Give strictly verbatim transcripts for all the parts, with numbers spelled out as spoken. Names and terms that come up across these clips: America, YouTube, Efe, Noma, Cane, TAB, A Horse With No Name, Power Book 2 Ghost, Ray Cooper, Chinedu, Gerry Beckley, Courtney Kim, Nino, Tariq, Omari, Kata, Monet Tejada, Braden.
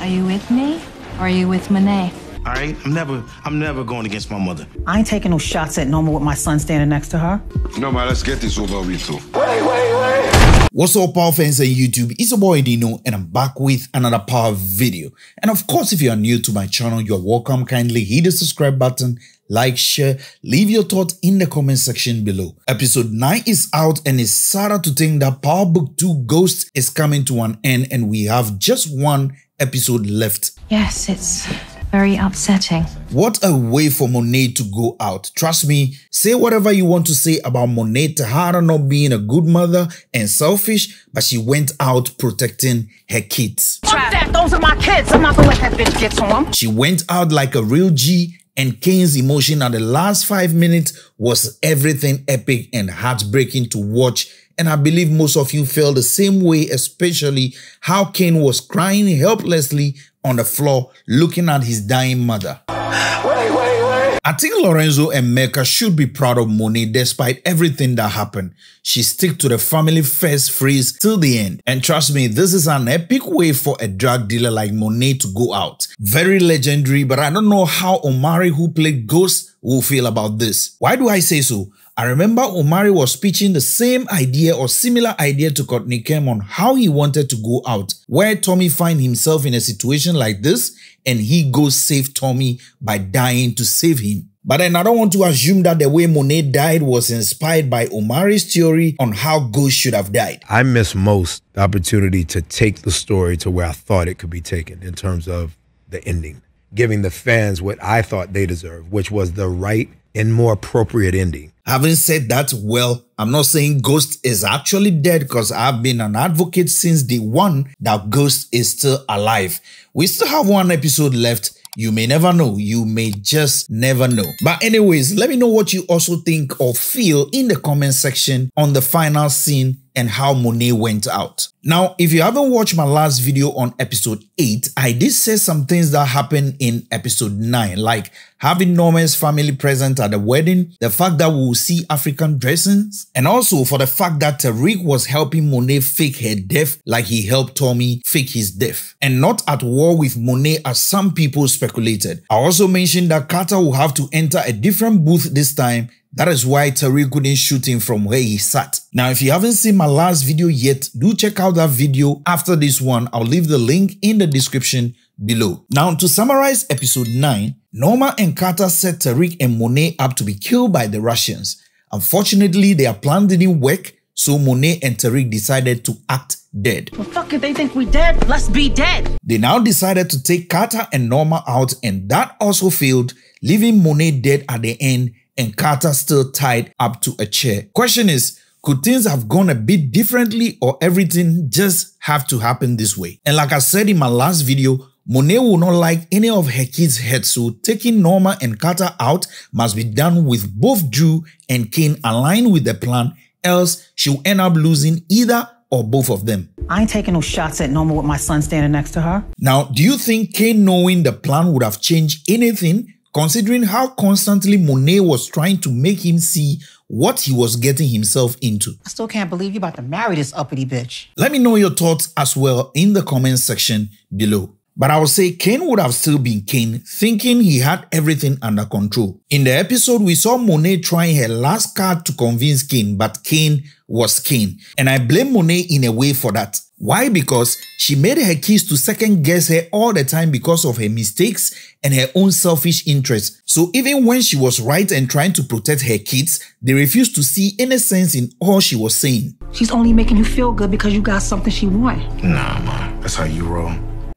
Are you with me, or are you with Monet? All right, I'm never, I'm never going against my mother. I ain't taking no shots at Norma with my son standing next to her. No, man, let's get this over with too. Wait, wait, wait! What's up, Power fans on YouTube? It's your boy Nino, and I'm back with another Power video. And of course, if you are new to my channel, you're welcome. Kindly hit the subscribe button, like, share, leave your thoughts in the comment section below. Episode nine is out, and it's sad to think that Power Book two Ghost is coming to an end, and we have just one episode left. Yes, it's very upsetting. What a way for Monet to go out. Trust me, say whatever you want to say about Monet Tejada not being a good mother and selfish, but she went out protecting her kids. Fuck that, those are my kids. I'm not gonna let that bitch get to them. She went out like a real G, and Cane's emotion at the last five minutes was everything epic and heartbreaking to watch. And I believe most of you felt the same way, especially how Cane was crying helplessly on the floor looking at his dying mother. Wait, wait, wait. I think Lorenzo and Mecca should be proud of Monet despite everything that happened. She stick to the family first phrase till the end. And trust me, this is an epic way for a drug dealer like Monet to go out. Very legendary, but I don't know how Omari, who played Ghost, will feel about this. Why do I say so? I remember Omari was pitching the same idea or similar idea to Courtney Kim on how he wanted to go out, where Tommy finds himself in a situation like this and he goes save Tommy by dying to save him. But then I don't want to assume that the way Monet died was inspired by Omari's theory on how Ghost should have died. I missed most opportunity to take the story to where I thought it could be taken in terms of the ending, giving the fans what I thought they deserved, which was the right and more appropriate ending. Having said that, well, I'm not saying Ghost is actually dead, because I've been an advocate since day one that Ghost is still alive. We still have one episode left. You may never know. You may just never know. But anyways, let me know what you also think or feel in the comment section on the final scene and how Monet went out. Now, if you haven't watched my last video on episode eight, I did say some things that happened in episode nine, like having Norman's family present at the wedding, the fact that we'll see African dressings, and also for the fact that Tariq was helping Monet fake her death like he helped Tommy fake his death, and not at war with Monet as some people speculated. I also mentioned that Kata will have to enter a different booth this time. That is why Tariq couldn't shoot him from where he sat. Now, if you haven't seen my last video yet, do check out that video after this one. I'll leave the link in the description below. Now, to summarize episode nine, Norma and Kata set Tariq and Monet up to be killed by the Russians. Unfortunately, their plan didn't work, so Monet and Tariq decided to act dead. Well, fuck, if they think we dead, let's be dead. They now decided to take Kata and Norma out, and that also failed, leaving Monet dead at the end and Kata still tied up to a chair. Question is, could things have gone a bit differently, or everything just have to happen this way? And like I said in my last video, Monet will not like any of her kids' heads, so taking Norma and Kata out must be done with both Drew and Cane aligned with the plan, else she'll end up losing either or both of them. I ain't taking no shots at Norma with my son standing next to her. Now, do you think Cane knowing the plan would have changed anything? Considering how constantly Monet was trying to make him see what he was getting himself into. I still can't believe you about to marry this uppity bitch. Let me know your thoughts as well in the comment section below. But I would say Cane would have still been Cane, thinking he had everything under control. In the episode, we saw Monet trying her last card to convince Cane, but Cane was Cane. And I blame Monet in a way for that. Why? Because she made her kids to second guess her all the time because of her mistakes and her own selfish interests. So even when she was right and trying to protect her kids, they refused to see any sense in all she was saying. She's only making you feel good because you got something she wants. Nah, man, that's how you roll.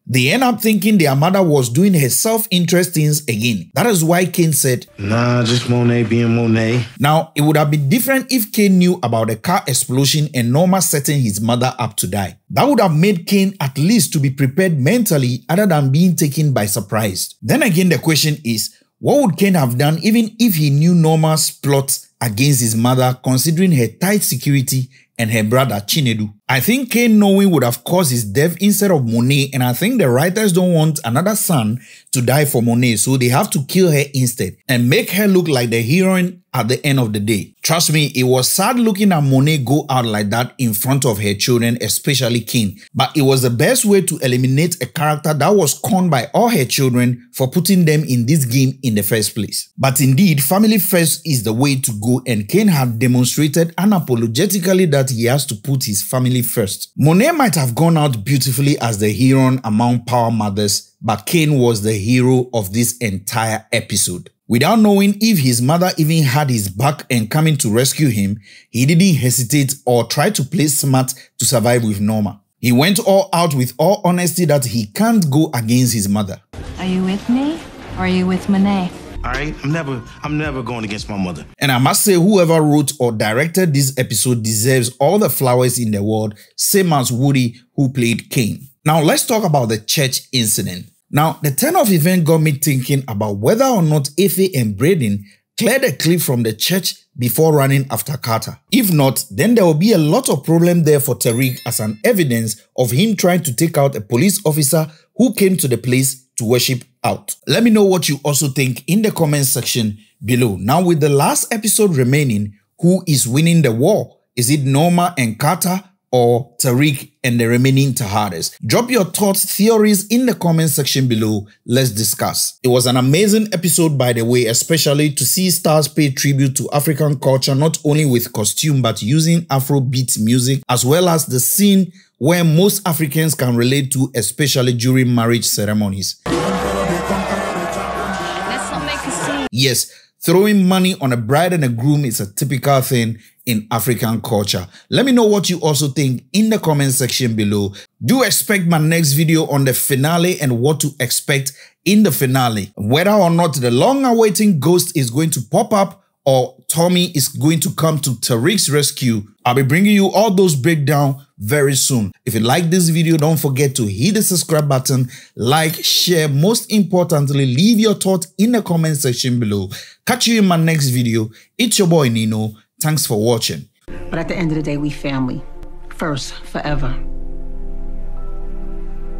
They end up thinking their mother was doing her self-interest things again. That is why Cane said, nah, just Monet being Monet. Now, it would have been different if Cane knew about the car explosion and Norma setting his mother up to die. That would have made Cane at least to be prepared mentally other than being taken by surprise. Then again, the question is, what would Cane have done even if he knew Norma's plot against his mother, considering her tight security and her brother Chinedu. I think Cane knowing would have caused his death instead of Monet, and I think the writers don't want another son to die for Monet, so they have to kill her instead and make her look like the heroine at the end of the day. Trust me, it was sad looking at Monet go out like that in front of her children, especially Cane, but it was the best way to eliminate a character that was scorned by all her children for putting them in this game in the first place. But indeed, family first is the way to go, and Cane had demonstrated unapologetically that he has to put his family first. Monet might have gone out beautifully as the heroine among Power Mothers, but Cane was the hero of this entire episode. Without knowing if his mother even had his back and coming to rescue him, he didn't hesitate or try to play smart to survive with Norma. He went all out with all honesty that he can't go against his mother. Are you with me or are you with Monet? All right, I'm never, I'm never going against my mother. And I must say, whoever wrote or directed this episode deserves all the flowers in the world, same as Woody, who played Cane. Now let's talk about the church incident. Now, the turn of event got me thinking about whether or not Efe and Braden cleared a clip from the church before running after Kata. If not, then there will be a lot of problem there for Tariq as an evidence of him trying to take out a police officer who came to the place to worship out. Let me know what you also think in the comment section below. Now, with the last episode remaining, who is winning the war? Is it Norma and Kata or Tariq and the remaining Tejadas? Drop your thoughts, theories in the comment section below. Let's discuss. It was an amazing episode, by the way, especially to see stars pay tribute to African culture, not only with costume, but using Afrobeat music, as well as the scene where most Africans can relate to, especially during marriage ceremonies. Let's not make a scene. Yes, throwing money on a bride and a groom is a typical thing in African culture. Let me know what you also think in the comment section below. Do expect my next video on the finale and what to expect in the finale. Whether or not the long-awaiting ghost is going to pop up or Tommy is going to come to Tariq's rescue, I'll be bringing you all those breakdowns very soon. If you like this video, don't forget to hit the subscribe button, like, share, most importantly, leave your thoughts in the comment section below. Catch you in my next video. It's your boy Nino. Thanks for watching. But at the end of the day, we family. First, forever.